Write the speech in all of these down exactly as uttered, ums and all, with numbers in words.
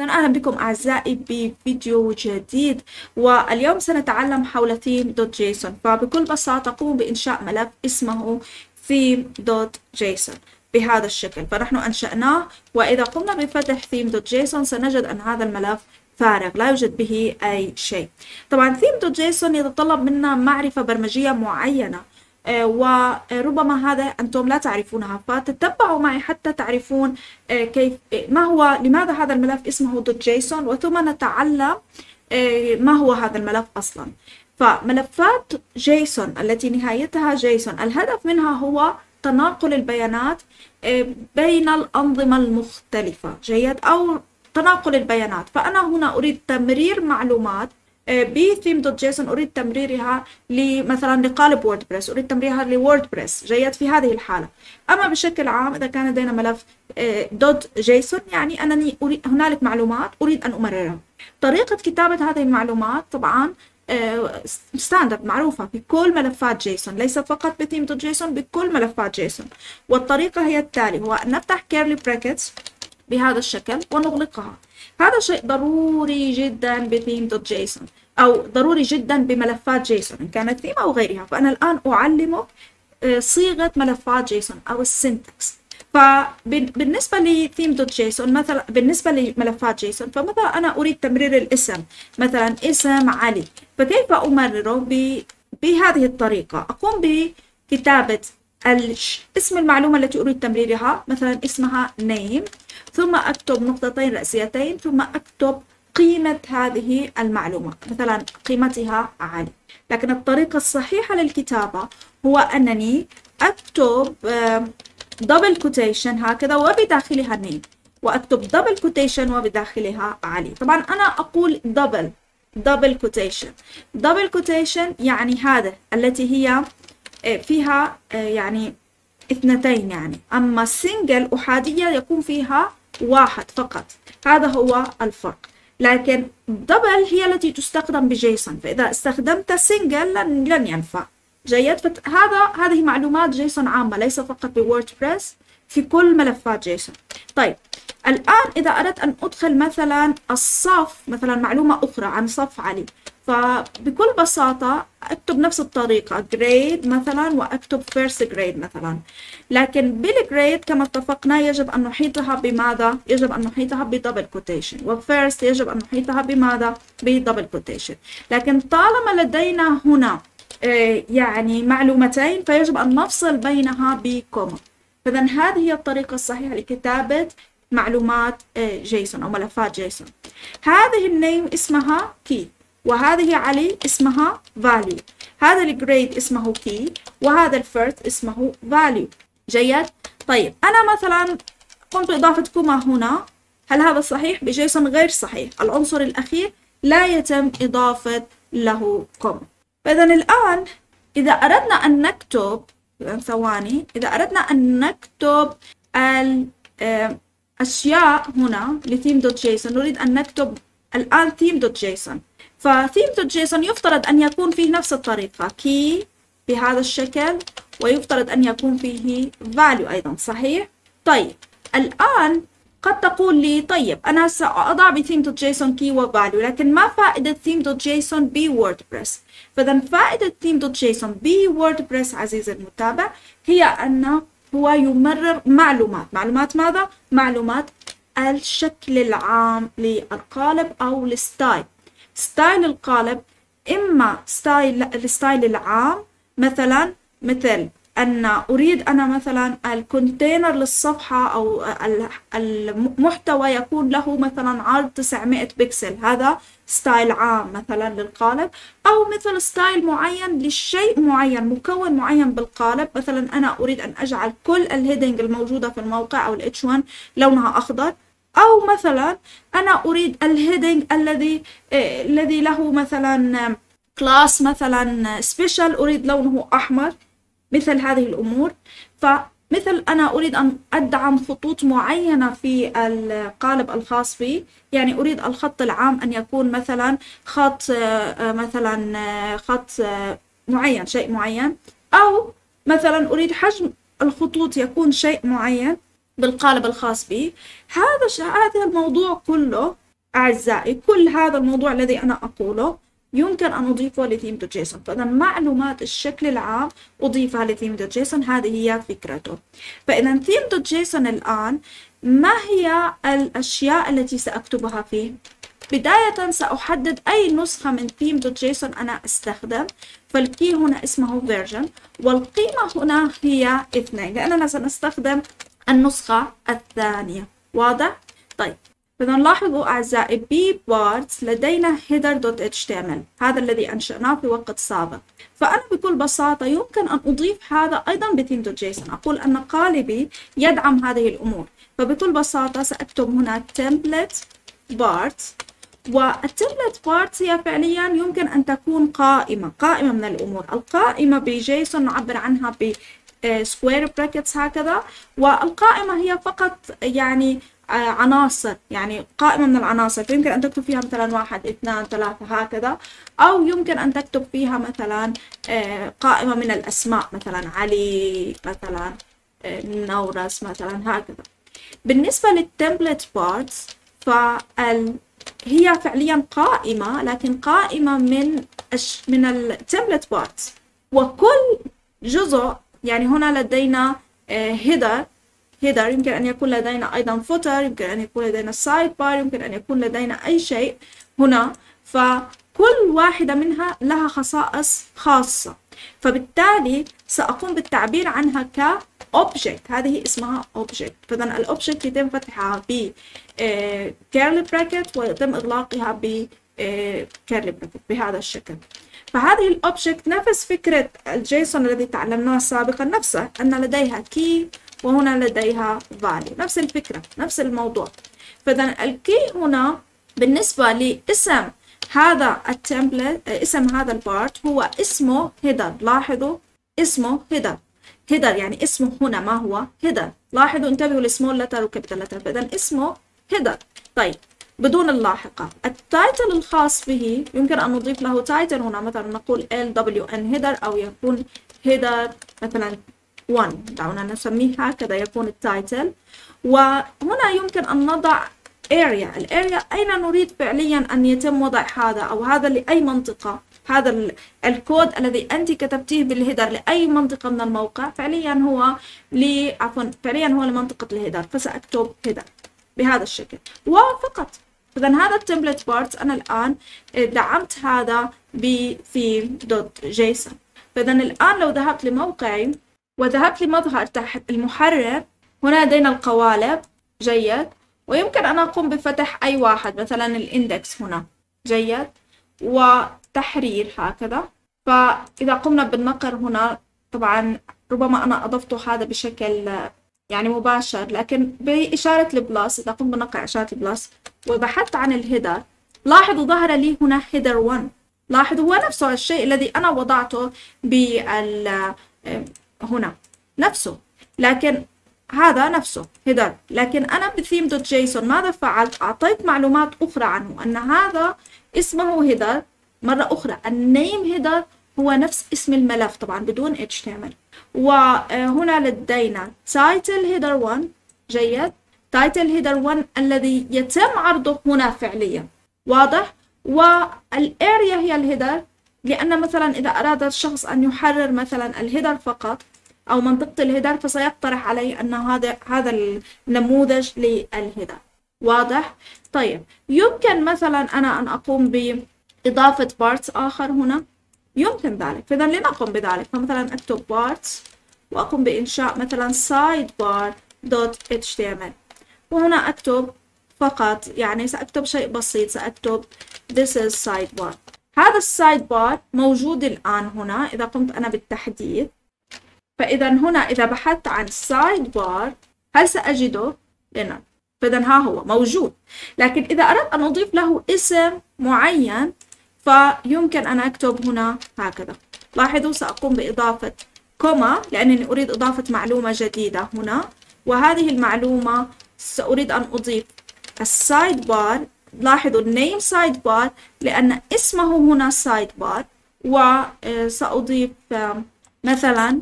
إذن أهلا بكم أعزائي بفيديو جديد، واليوم سنتعلم حول theme.json. فبكل بساطة قوم بإنشاء ملف اسمه theme.json بهذا الشكل، فنحن أنشأناه، وإذا قمنا بفتح theme.json سنجد أن هذا الملف فارغ لا يوجد به أي شيء. طبعا theme.json يتطلب منا معرفة برمجية معينة، وربما هذا أنتم لا تعرفونها، فتتبعوا معي حتى تعرفون كيف ما هو لماذا هذا الملف اسمه .json، وثم نتعلم ما هو هذا الملف أصلا. فملفات جيسون التي نهايتها جيسون الهدف منها هو تناقل البيانات بين الأنظمة المختلفة، جيد، أو تناقل البيانات. فأنا هنا أريد تمرير معلومات بثيم.جيسون، أريد تمريرها مثلا لقالب ووردبريس، أريد تمريرها لووردبريس، جيد، في هذه الحالة. أما بشكل عام إذا كان لدينا ملف .جيسون يعني أنني أريد هنالك معلومات أريد أن أمررها. طريقة كتابة هذه المعلومات طبعا ستاندرد معروفة في كل ملفات جيسون، ليست فقط بثيم.جيسون، بكل ملفات جيسون. والطريقة هي التالي، هو أن نفتح كيرلي براكتس بهذا الشكل ونغلقها. هذا شيء ضروري جدا بثيم.جيسون، أو ضروري جدا بملفات جيسون إن كانت ثيم أو غيرها. فأنا الآن أعلمك صيغة ملفات جيسون أو السنتكس. فبالنسبة لثيم.جيسون مثلا، بالنسبة لملفات جيسون، فمثلا أنا أريد تمرير الاسم، مثلا اسم علي، فكيف أمرره؟ بهذه الطريقة أقوم بكتابة اسم المعلومة التي أريد تمريرها، مثلا اسمها name، ثم أكتب نقطتين رئيسيتين، ثم أكتب قيمة هذه المعلومة، مثلا قيمتها علي. لكن الطريقة الصحيحة للكتابة هو أنني أكتب دبل كوتيشن هكذا وبداخلها name، وأكتب دبل كوتيشن وبداخلها علي. طبعا أنا أقول دبل دبل كوتيشن دبل كوتيشن يعني هذا التي هي فيها يعني اثنتين يعني، أما السنجل أحادية يكون فيها واحد فقط، هذا هو الفرق. لكن دبل هي التي تستخدم بجيسون، فإذا استخدمت سنجل لن, لن ينفع، جيد. فهذا هذه معلومات جيسون عامة، ليس فقط بوردبريس، في كل ملفات جيسون. طيب الآن إذا أردت أن أدخل مثلا الصف، مثلا معلومة أخرى عن صف علي، فبكل بساطة أكتب نفس الطريقة grade مثلا وأكتب first grade مثلا. لكن بالgrade كما اتفقنا يجب أن نحيطها بماذا؟ يجب أن نحيطها بدبل كوتيشن، وفيرست يجب أن نحيطها بماذا؟ بدبل كوتيشن. لكن طالما لدينا هنا يعني معلومتين فيجب أن نفصل بينها بكوما. فإذا هذه هي الطريقة الصحيحة لكتابة معلومات جيسون أو ملفات جيسون. هذه النيم اسمها key، وهذه علي اسمها value، هذا الجريد اسمه key، وهذا الفيرست اسمه value، جيد. طيب أنا مثلا قمت بإضافة كوما هنا، هل هذا صحيح بجيسون؟ غير صحيح، العنصر الأخير لا يتم إضافة له كوما. فإذا الآن إذا أردنا أن نكتب ثواني إذا أردنا أن نكتب الأشياء هنا لثيم.جيسون، نريد أن نكتب الآن theme.json. فثيم.جيسون يفترض أن يكون فيه نفس الطريقة key بهذا الشكل، ويفترض أن يكون فيه value أيضا، صحيح؟ طيب الآن قد تقول لي طيب أنا سأضع بثيم.جيسون key و value، لكن ما فائدة theme.json بوردبريس؟ فإذا فائدة theme.json بوردبريس عزيزي المتابع هي أنه هو يمرر معلومات، معلومات ماذا؟ معلومات الشكل العام للقالب أو الستايل، ستايل القالب، إما ستايل الستايل العام، مثلا مثل أن أريد أنا مثلا الكونتينر للصفحة أو المحتوى يكون له مثلا عرض تسعمائة بكسل، هذا ستايل عام مثلا للقالب، أو مثل ستايل معين لشيء معين، مكون معين بالقالب. مثلا أنا أريد أن أجعل كل الهيدنج الموجودة في الموقع أو الاتش واحد لونها أخضر، أو مثلا أنا أريد الهيدنج الذي إيه الذي له مثلا كلاس مثلا سبيشال أريد لونه أحمر، مثل هذه الأمور. فمثل أنا أريد أن أدعم خطوط معينة في القالب الخاص بي، يعني أريد الخط العام أن يكون مثلا خط مثلا خط معين، شيء معين، أو مثلا أريد حجم الخطوط يكون شيء معين بالقالب الخاص بي. هذا هذا الموضوع كله أعزائي كل هذا الموضوع الذي أنا أقوله يمكن أن أضيفه لtheme.json. فإذا معلومات الشكل العام أضيفها لtheme.json، هذه هي فكرته. فإذا theme.json الآن ما هي الأشياء التي سأكتبها فيه؟ بداية سأحدد أي نسخة من theme.json أنا أستخدم، فالكي هنا اسمه version والقيمة هنا هي اثنين لأننا سنستخدم النسخة الثانية. واضح؟ طيب إذا لاحظوا أعزائي bparts لدينا header.html، هذا الذي أنشأناه في وقت سابق. فأنا بكل بساطة يمكن أن أضيف هذا أيضا بtheme.json. أقول أن قالبي يدعم هذه الأمور، فبكل بساطة سأكتب هنا template parts، والتمبلت بارتس هي فعليا يمكن أن تكون قائمة قائمة من الأمور. القائمة بجيسون نعبر عنها ب square brackets هكذا، والقائمة هي فقط يعني عناصر، يعني قائمة من العناصر، فيمكن أن تكتب فيها مثلا واحد اثنان ثلاثة هكذا، أو يمكن أن تكتب فيها مثلا قائمة من الأسماء، مثلا علي، مثلا نورس، مثلا هكذا. بالنسبة للتمبلت بارتس فال هي فعليا قائمة، لكن قائمة من أش... من التمبلت بارتس، وكل جزء يعني هنا لدينا هيدر هيدر يمكن أن يكون لدينا أيضا فوتر، يمكن أن يكون لدينا سايد بار، يمكن أن يكون لدينا أي شيء هنا. فكل واحدة منها لها خصائص خاصة، فبالتالي سأقوم بالتعبير عنها ك object. هذه اسمها object. فإذا الأوبجكت يتم فتحها ب curly bracket ويتم إغلاقها ب curly bracket بهذا الشكل. فهذه الأوبجكت نفس فكرة الجيسون الذي تعلمناه سابقا نفسه، أن لديها key وهنا لديها value، نفس الفكرة نفس الموضوع. فإذا الكي هنا بالنسبة لاسم هذا التمبلت، اسم هذا البارت هو اسمه header. لاحظوا اسمه header هيدر يعني اسمه هنا ما هو هيدر. لاحظوا انتبهوا لسمول لتر وكابيتال لتر، فإذا اسمه هيدر. طيب بدون اللاحقة التايتل الخاص به يمكن أن نضيف له تايتل هنا، مثلا نقول إل دبليو إن هيدر، أو يكون هيدر مثلا واحد، دعونا نسميه هكذا يكون التايتل. وهنا يمكن أن نضع area، الاريا أين نريد فعليا أن يتم وضع هذا، أو هذا لأي منطقة، هذا الكود الذي أنت كتبتيه بالهيدر لأي منطقة من الموقع فعليا هو لي عفوا فعليا هو لمنطقة الهيدر، فسأكتب هيدر بهذا الشكل وفقط. إذا هذا التمبلت بارتس أنا الآن دعمت هذا بtheme.json. فإذا الآن لو ذهبت لموقعي وذهبت لمظهر تحت المحرك، هنا لدينا القوالب. جيد. ويمكن أن أقوم بفتح أي واحد، مثلا الإندكس هنا. جيد. و تحرير هكذا. فإذا قمنا بالنقر هنا، طبعا ربما أنا أضفت هذا بشكل يعني مباشر، لكن بإشارة البلاس إذا قمت بنقر إشارة البلاس وبحثت عن الهيدر، لاحظوا ظهر لي هنا هيدر واحد. لاحظوا هو نفسه الشيء الذي أنا وضعته بال هنا نفسه، لكن هذا نفسه هيدر، لكن أنا بثيم دوت جيسون ماذا فعلت؟ أعطيت معلومات أخرى عنه، أن هذا اسمه هيدر. مرة أخرى النيم هيدر هو نفس اسم الملف طبعا بدون اتش تي ام ال. وهنا لدينا تايتل هيدر واحد. جيد. تايتل هيدر واحد الذي يتم عرضه هنا فعليا. واضح. والاريا هي الهيدر، لأن مثلا إذا أراد الشخص أن يحرر مثلا الهيدر فقط أو منطقة الهيدر، فسيقترح عليه أن هذا هذا النموذج للهيدر. واضح. طيب يمكن مثلا أنا أن أقوم ب إضافة بارتس آخر هنا، يمكن ذلك. فإذا لنقم بذلك، فمثلا أكتب بارتس وأقوم بإنشاء مثلا sidebar.html، وهنا أكتب فقط يعني سأكتب شيء بسيط، سأكتب this is sidebar. هذا السايدبار موجود الآن هنا إذا قمت أنا بالتحديث. فإذا هنا إذا بحثت عن sidebar هل سأجده؟ لنا. فإذا ها هو موجود، لكن إذا أردت أن أضيف له اسم معين فيمكن أن أكتب هنا هكذا. لاحظوا سأقوم بإضافة كوما لأنني أريد إضافة معلومة جديدة هنا، وهذه المعلومة سأريد أن أضيف السايد بار. لاحظوا النيم سايد بار لأن اسمه هنا سايد بار، وسأضيف مثلا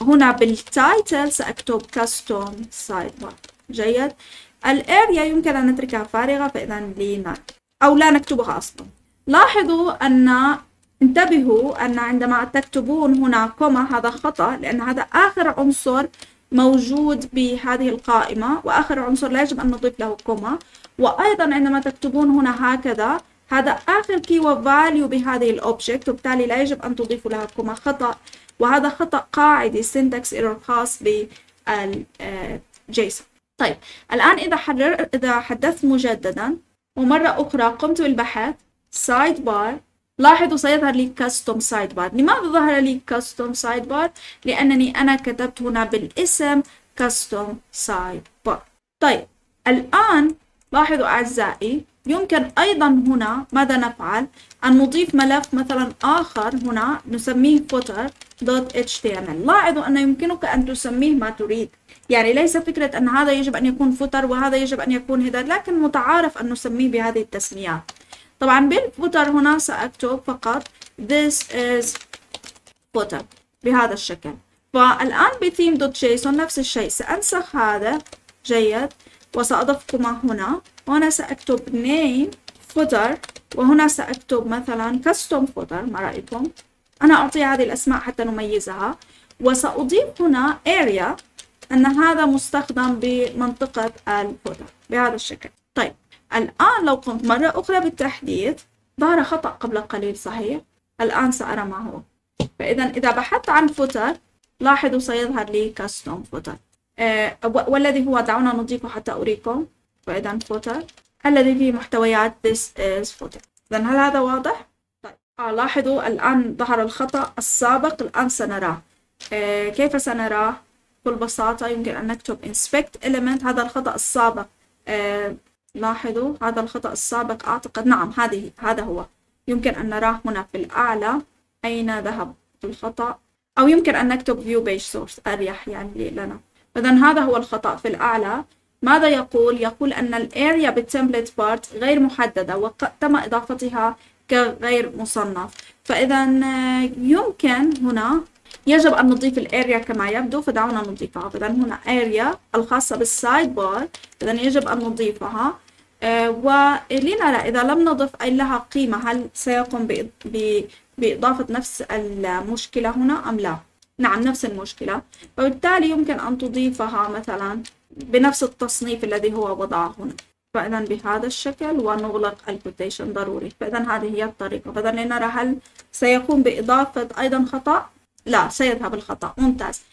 هنا بالتايتل سأكتب كاستوم سايد بار. جيد. الاريا يمكن أن نتركها فارغة، فإذا لي نايت أو لا نكتبها أصلا. لاحظوا أن انتبهوا أن عندما تكتبون هنا كوما هذا خطأ، لأن هذا آخر عنصر موجود بهذه القائمة وآخر عنصر لا يجب أن نضيف له كوما. وأيضا عندما تكتبون هنا هكذا هذا آخر كي وفاليو بهذه الأوبجكت، وبالتالي لا يجب أن تضيفوا لها كوما، خطأ. وهذا خطأ قاعدي syntax error خاص بالجيسون. طيب الآن إذا حرر إذا حدثت مجددا ومرة أخرى قمت بالبحث سايد بار، لاحظوا سيظهر لي custom sidebar. لماذا ظهر لي custom sidebar؟ لأنني أنا كتبت هنا بالاسم custom sidebar. طيب الآن لاحظوا أعزائي يمكن أيضا هنا ماذا نفعل؟ أن نضيف ملف مثلا آخر هنا نسميه footer.html. لاحظوا أن يمكنك أن تسميه ما تريد، يعني ليس فكرة أن هذا يجب أن يكون footer وهذا يجب أن يكون header، لكن متعارف أن نسميه بهذه التسميات. طبعا بالفوتر هنا سأكتب فقط this is footer بهذا الشكل. فالآن بثيم دوت جيسون نفس الشيء، سأنسخ هذا جيد وسأضفكما هنا، وهنا سأكتب name footer وهنا سأكتب مثلا custom footer. ما رأيكم؟ أنا أعطي هذه الأسماء حتى نميزها. وسأضيف هنا area أن هذا مستخدم بمنطقة الفوتر بهذا الشكل. طيب الآن لو قمت مرة أخرى بالتحديث ظهر خطأ قبل قليل صحيح، الآن سأرى ما هو. فإذا إذا بحثت عن footer لاحظوا سيظهر لي custom footer آه، والذي هو دعونا نضيفه حتى أريكم. فإذا footer الذي فيه محتويات this is footer. إذا هل هذا واضح؟ طيب آه لاحظوا الآن ظهر الخطأ السابق، الآن سنراه. آه كيف سنراه؟ بكل بساطة يمكن أن نكتب inspect element. هذا الخطأ السابق آه لاحظوا هذا الخطأ السابق أعتقد، نعم هذه هذا هو، يمكن أن نراه هنا في الأعلى. أين ذهب الخطأ؟ أو يمكن أن نكتب view page source أريح يعني لنا. إذا هذا هو الخطأ في الأعلى. ماذا يقول؟ يقول أن الاريا بالتمبلت بارت غير محددة وتم إضافتها كغير مصنف. فإذا يمكن هنا يجب أن نضيف الاريا كما يبدو، فدعونا نضيفها. إذا هنا اريا الخاصة بالسايد بار، إذا يجب أن نضيفها. ولنرى إذا لم نضف لها قيمة هل سيقوم بإضافة نفس المشكلة هنا أم لا؟ نعم نفس المشكلة، وبالتالي يمكن أن تضيفها مثلا بنفس التصنيف الذي هو وضعه هنا. فإذا بهذا الشكل ونغلق الكوتيشن ضروري. فإذا هذه هي الطريقة. فإذا لنرى هل سيقوم بإضافة أيضا خطأ؟ لا سيذهب الخطأ. ممتاز.